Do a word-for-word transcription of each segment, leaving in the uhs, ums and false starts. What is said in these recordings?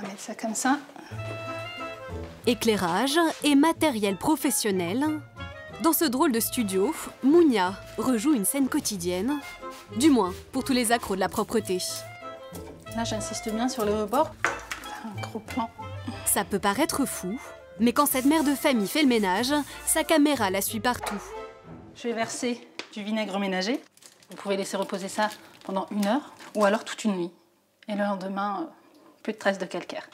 On va mettre ça comme ça. Éclairage et matériel professionnel. Dans ce drôle de studio, Mounia rejoue une scène quotidienne, du moins pour tous les accros de la propreté. Là, j'insiste bien sur le rebord. Un gros plan. Ça peut paraître fou, mais quand cette mère de famille fait le ménage, sa caméra la suit partout. Je vais verser du vinaigre ménager. Vous pouvez laisser reposer ça pendant une heure ou alors toute une nuit. Et le lendemain, plus de traces de calcaire.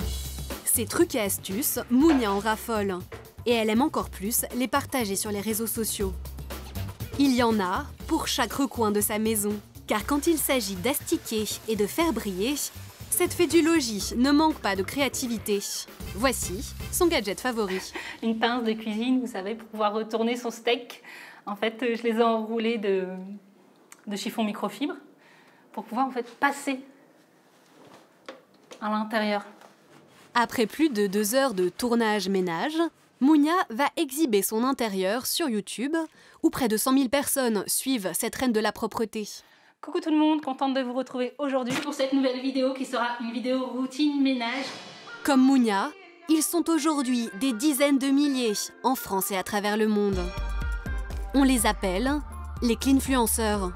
Ces trucs et astuces, Mounia en raffole. Et elle aime encore plus les partager sur les réseaux sociaux. Il y en a pour chaque recoin de sa maison. Car quand il s'agit d'astiquer et de faire briller, cette fée du logis ne manque pas de créativité. Voici son gadget favori. Une pince de cuisine, vous savez, pour pouvoir retourner son steak. En fait, je les ai enroulés de, de chiffon microfibre pour pouvoir en fait passer à l'intérieur. Après plus de deux heures de tournage ménage, Mounia va exhiber son intérieur sur YouTube, où près de cent mille personnes suivent cette reine de la propreté. Coucou tout le monde, contente de vous retrouver aujourd'hui pour cette nouvelle vidéo qui sera une vidéo routine ménage. Comme Mounia, ils sont aujourd'hui des dizaines de milliers en France et à travers le monde. On les appelle les cleanfluenceurs.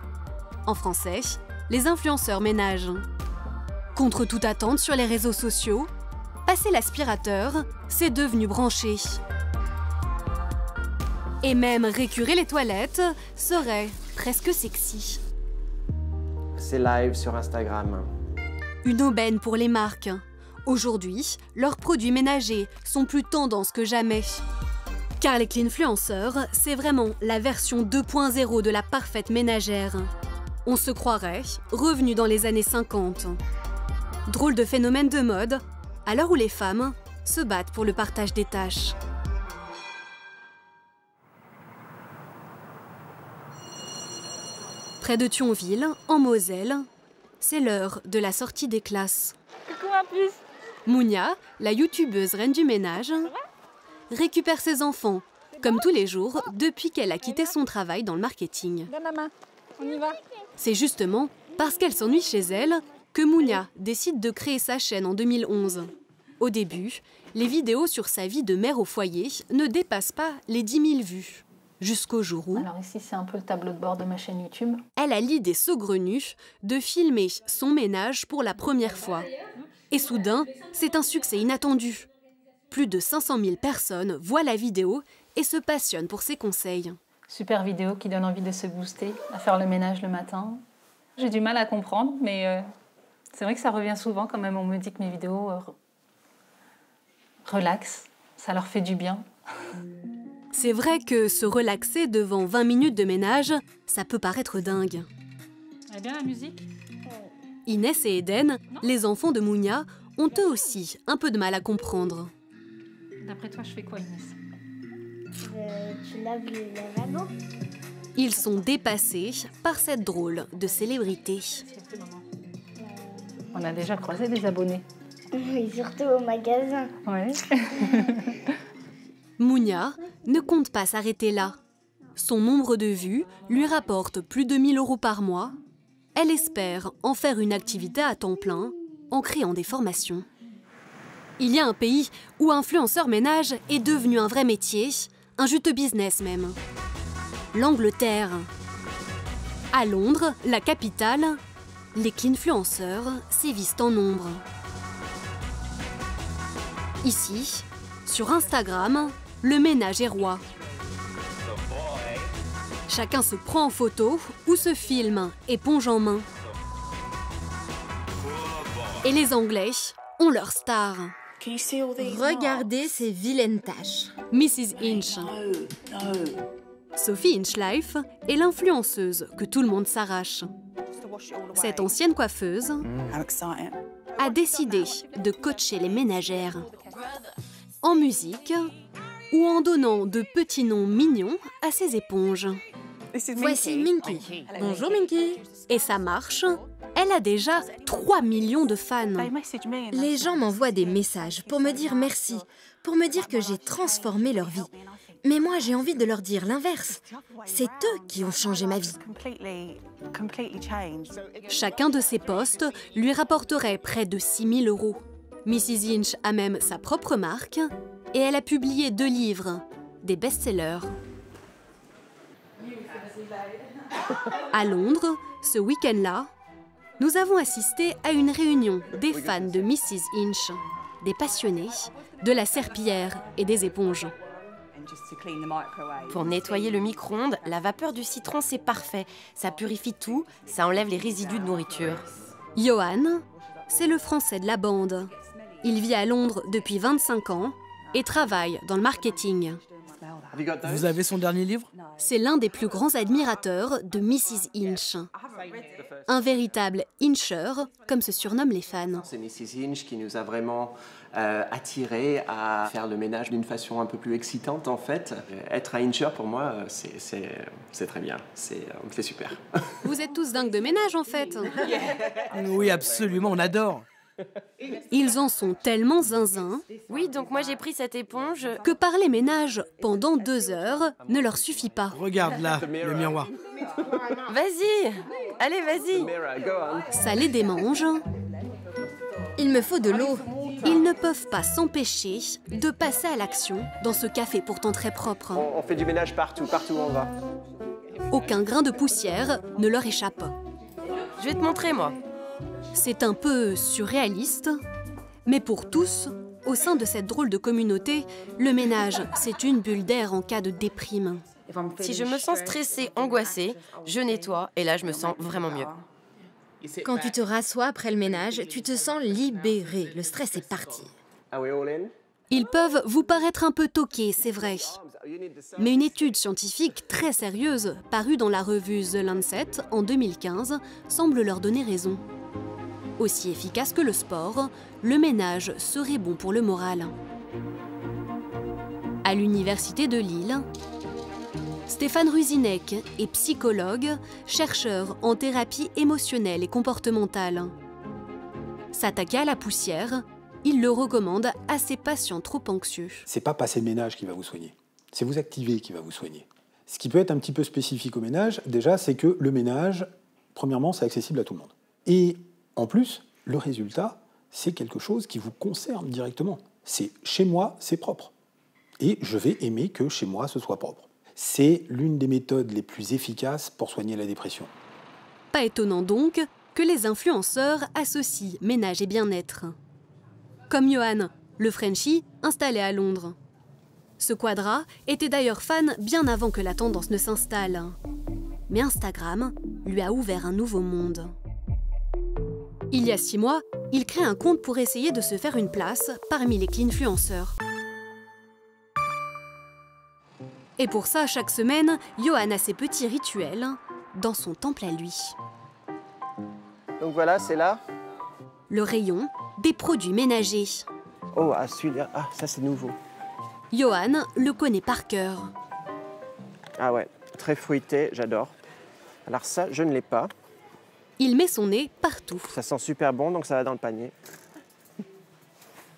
En français, les influenceurs ménages. Contre toute attente sur les réseaux sociaux, passer l'aspirateur, c'est devenu branché. Et même récurer les toilettes serait presque sexy. C'est live sur Instagram. Une aubaine pour les marques. Aujourd'hui, leurs produits ménagers sont plus tendance que jamais. Car les cleanfluenceurs, c'est vraiment la version deux point zéro de la parfaite ménagère. On se croirait revenu dans les années cinquante. Drôle de phénomène de mode, à l'heure où les femmes se battent pour le partage des tâches. Près de Thionville, en Moselle, c'est l'heure de la sortie des classes. Coucou, à plus. Mounia, la youtubeuse reine du ménage, récupère ses enfants, comme tous les jours, depuis qu'elle a quitté son travail dans le marketing. C'est justement parce qu'elle s'ennuie chez elle que Mounia décide de créer sa chaîne en deux mille onze. Au début, les vidéos sur sa vie de mère au foyer ne dépassent pas les dix mille vues. Jusqu'au jour où... Alors ici, c'est un peu le tableau de bord de ma chaîne YouTube. Elle a l'idée saugrenue de filmer son ménage pour la première fois. Et soudain, c'est un succès inattendu. Plus de cinq cent mille personnes voient la vidéo et se passionnent pour ses conseils. Super vidéo qui donne envie de se booster, à faire le ménage le matin. J'ai du mal à comprendre, mais... Euh... C'est vrai que ça revient souvent quand même, on me dit que mes vidéos euh, relaxent, ça leur fait du bien. C'est vrai que se relaxer devant vingt minutes de ménage, ça peut paraître dingue. Eh bien, la musique. Inès et Eden, non, les enfants de Mounia, ont eux aussi un peu de mal à comprendre. D'après toi, je fais quoi, Inès? euh, Tu laves les lavabos. Ils sont dépassés par cette drôle de célébrité. On a déjà croisé des abonnés. Oui, surtout au magasin. Ouais. Mounia ne compte pas s'arrêter là. Son nombre de vues lui rapporte plus de mille euros par mois. Elle espère en faire une activité à temps plein en créant des formations. Il y a un pays où influenceur ménage est devenu un vrai métier, un juteux business même. L'Angleterre. À Londres, la capitale, les cleanfluenceurs sévissent en nombre. Ici, sur Instagram, le ménage est roi. Chacun se prend en photo ou se filme, éponge en main. Et les Anglais ont leur star. Regardez ces vilaines tâches. Missus Hinch. Sophie Hinchliffe est l'influenceuse que tout le monde s'arrache. Cette ancienne coiffeuse a décidé de coacher les ménagères en musique ou en donnant de petits noms mignons à ses éponges. Voici Minky. Bonjour Minky. Et ça marche, elle a déjà trois millions de fans. Les gens m'envoient des messages pour me dire merci, pour me dire que j'ai transformé leur vie. Mais moi, j'ai envie de leur dire l'inverse. C'est eux qui ont changé ma vie. Chacun de ces postes lui rapporterait près de six mille euros. missus Hinch a même sa propre marque et elle a publié deux livres, des best-sellers. À Londres, ce week-end-là, nous avons assisté à une réunion des fans de missus Hinch, des passionnés, de la serpillière et des éponges. Pour nettoyer le micro-ondes, la vapeur du citron, c'est parfait. Ça purifie tout, ça enlève les résidus de nourriture. Johan, c'est le français de la bande. Il vit à Londres depuis vingt-cinq ans et travaille dans le marketing. Vous avez son dernier livre? C'est l'un des plus grands admirateurs de missus Hinch. Un véritable Hincher, comme se surnomment les fans. C'est missus Hinch qui nous a vraiment euh, attirés à faire le ménage d'une façon un peu plus excitante, en fait. Être un Hincher, pour moi, c'est très bien. C'est super. Vous êtes tous dingues de ménage, en fait. Oui, absolument, on adore. Ils en sont tellement zinzins. Oui, donc moi j'ai pris cette éponge. Que parler ménage pendant deux heures ne leur suffit pas. Regarde là, le miroir. Vas-y, allez, vas-y. Ça les démange. Il me faut de l'eau. Ils ne peuvent pas s'empêcher de passer à l'action dans ce café pourtant très propre. On fait du ménage partout, partout où on va. Aucun grain de poussière ne leur échappe. Je vais te montrer, moi. C'est un peu surréaliste, mais pour tous, au sein de cette drôle de communauté, le ménage, c'est une bulle d'air en cas de déprime. Si je me sens stressée, angoissée, je nettoie et là, je me sens vraiment mieux. Quand tu te rassois après le ménage, tu te sens libérée. Le stress est parti. Ils peuvent vous paraître un peu toqués, c'est vrai. Mais une étude scientifique très sérieuse, parue dans la revue The Lancet en deux mille quinze, semble leur donner raison. Aussi efficace que le sport, le ménage serait bon pour le moral. À l'université de Lille, Stéphane Ruzinek est psychologue, chercheur en thérapie émotionnelle et comportementale. S'attaquer à la poussière, il le recommande à ses patients trop anxieux. C'est pas passer le ménage qui va vous soigner, c'est vous activer qui va vous soigner. Ce qui peut être un petit peu spécifique au ménage, déjà, c'est que le ménage, premièrement, c'est accessible à tout le monde. Et en plus, le résultat, c'est quelque chose qui vous concerne directement. C'est chez moi, c'est propre. Et je vais aimer que chez moi, ce soit propre. C'est l'une des méthodes les plus efficaces pour soigner la dépression. Pas étonnant donc que les influenceurs associent ménage et bien-être. Comme Johan, le Frenchie, installé à Londres. Ce quadra était d'ailleurs fan bien avant que la tendance ne s'installe. Mais Instagram lui a ouvert un nouveau monde. Il y a six mois, il crée un compte pour essayer de se faire une place parmi les cleanfluenceurs. Et pour ça, chaque semaine, Johan a ses petits rituels dans son temple à lui. Donc voilà, c'est là. Le rayon des produits ménagers. Oh, ah, celui-là, ah, ça c'est nouveau. Johan le connaît par cœur. Ah ouais, très fruité, j'adore. Alors ça, je ne l'ai pas. Il met son nez partout. Ça sent super bon, donc ça va dans le panier.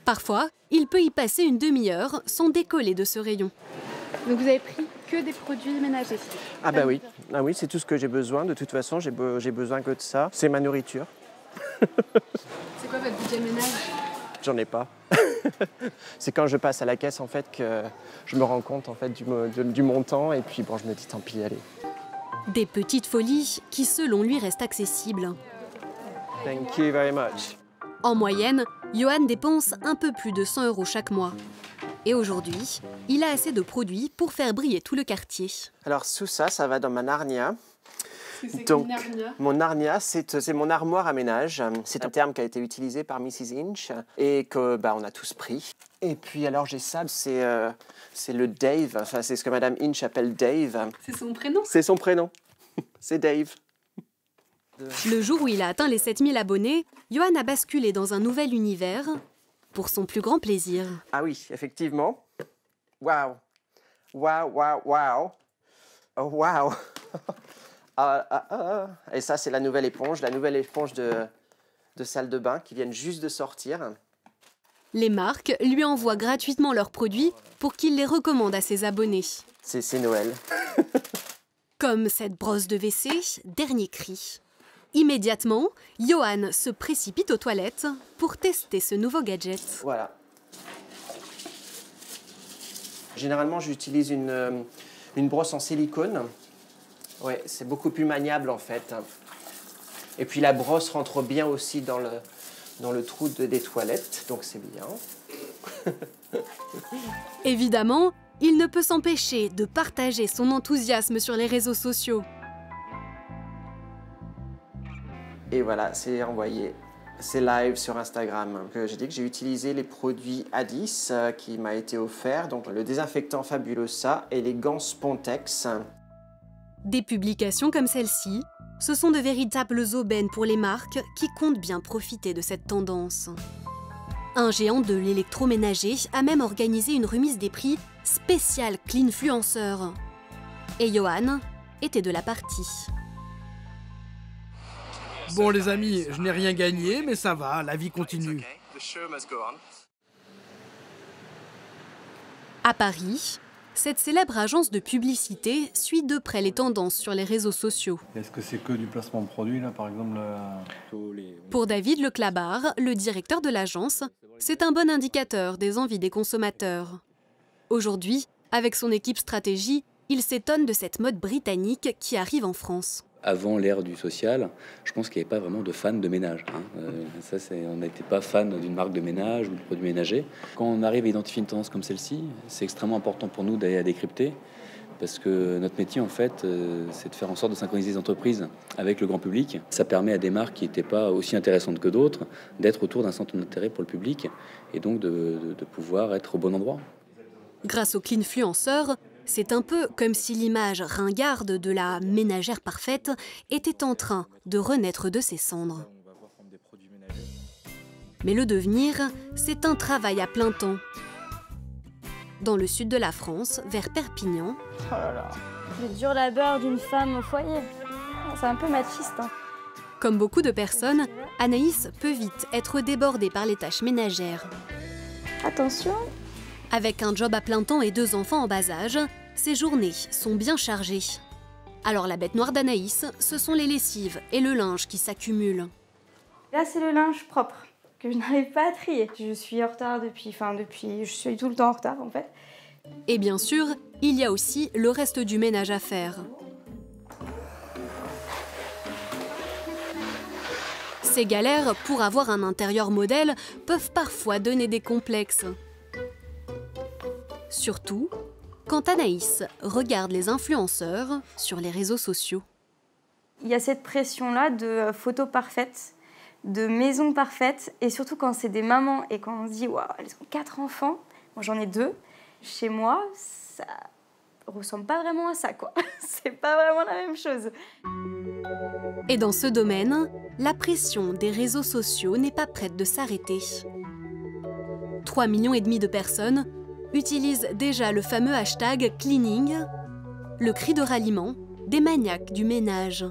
Parfois, il peut y passer une demi-heure sans décoller de ce rayon. Donc vous avez pris que des produits ménagers? Ah bah oui, ah oui, c'est tout ce que j'ai besoin. De toute façon, j'ai be- j'ai besoin que de ça. C'est ma nourriture. C'est quoi votre budget ménage? J'en ai pas. C'est quand je passe à la caisse en fait que je me rends compte en fait du, du, du montant et puis bon, je me dis tant pis, allez. Des petites folies qui, selon lui, restent accessibles. Thank you very much. En moyenne, Johan dépense un peu plus de cent euros chaque mois. Et aujourd'hui, il a assez de produits pour faire briller tout le quartier. Alors, sous ça, ça va dans ma narnia. Donc, mon narnia, c'est mon armoire à ménage. C'est un terme qui a été utilisé par missus Hinch et que bah, on a tous pris. Et puis alors j'ai ça, c'est euh, le Dave. Enfin, c'est ce que Madame Hinch appelle Dave. C'est son prénom? C'est son prénom. C'est Dave. Le jour où il a atteint les sept mille abonnés, Johan a basculé dans un nouvel univers pour son plus grand plaisir. Ah oui, effectivement. Waouh. Waouh, waouh, waouh. Oh, waouh. Ah, ah, ah. Et ça, c'est la nouvelle éponge, la nouvelle éponge de, de salle de bain qui viennent juste de sortir. Les marques lui envoient gratuitement leurs produits pour qu'il les recommande à ses abonnés. C'est Noël. Comme cette brosse de W C, dernier cri. Immédiatement, Johan se précipite aux toilettes pour tester ce nouveau gadget. Voilà. Généralement, j'utilise une, une brosse en silicone. Ouais, c'est beaucoup plus maniable en fait. Et puis la brosse rentre bien aussi dans le, dans le trou de, des toilettes, donc c'est bien. Évidemment, il ne peut s'empêcher de partager son enthousiasme sur les réseaux sociaux. Et voilà, c'est envoyé. C'est live sur Instagram. J'ai dit que j'ai utilisé les produits Addis euh, qui m'a été offert, donc le désinfectant Fabulosa et les gants Spontex. Des publications comme celle-ci, ce sont de véritables aubaines pour les marques qui comptent bien profiter de cette tendance. Un géant de l'électroménager a même organisé une remise des prix spéciale cleanfluenceurs. Et Johan était de la partie. Bon les amis, je n'ai rien gagné, mais ça va, la vie continue. À Paris, cette célèbre agence de publicité suit de près les tendances sur les réseaux sociaux. Est-ce que c'est que du placement de produits, là, par exemple là... Pour David Leclabar, le directeur de l'agence, c'est un bon indicateur des envies des consommateurs. Aujourd'hui, avec son équipe stratégie, il s'étonne de cette mode britannique qui arrive en France. Avant l'ère du social, je pense qu'il n'y avait pas vraiment de fans de ménage. Hein. Euh, ça, on n'était pas fan d'une marque de ménage ou de produits ménagers. Quand on arrive à identifier une tendance comme celle-ci, c'est extrêmement important pour nous d'aller la décrypter, parce que notre métier, en fait, euh, c'est de faire en sorte de synchroniser les entreprises avec le grand public. Ça permet à des marques qui n'étaient pas aussi intéressantes que d'autres d'être autour d'un centre d'intérêt pour le public et donc de, de, de pouvoir être au bon endroit. Grâce aux cleanfluenceurs, c'est un peu comme si l'image ringarde de la ménagère parfaite était en train de renaître de ses cendres. Mais le devenir, c'est un travail à plein temps. Dans le sud de la France, vers Perpignan... Oh là là. Le dur labeur d'une femme au foyer, c'est un peu machiste. Hein. Comme beaucoup de personnes, Anaïs peut vite être débordée par les tâches ménagères. Attention! Avec un job à plein temps et deux enfants en bas âge, ses journées sont bien chargées. Alors la bête noire d'Anaïs, ce sont les lessives et le linge qui s'accumulent. Là, c'est le linge propre que je n'arrive pas à trier. Je suis en retard depuis... Enfin, depuis... Je suis tout le temps en retard, en fait. Et bien sûr, il y a aussi le reste du ménage à faire. Ces galères, pour avoir un intérieur modèle, peuvent parfois donner des complexes. Surtout quand Anaïs regarde les influenceurs sur les réseaux sociaux. Il y a cette pression-là de photos parfaites, de maisons parfaites, et surtout quand c'est des mamans et quand on se dit wow, « elles ont quatre enfants », moi j'en ai deux, chez moi, ça ressemble pas vraiment à ça, quoi. C'est pas vraiment la même chose. Et dans ce domaine, la pression des réseaux sociaux n'est pas prête de s'arrêter. trois millions et demi de personnes utilise déjà le fameux hashtag cleaning, le cri de ralliement des maniaques du ménage.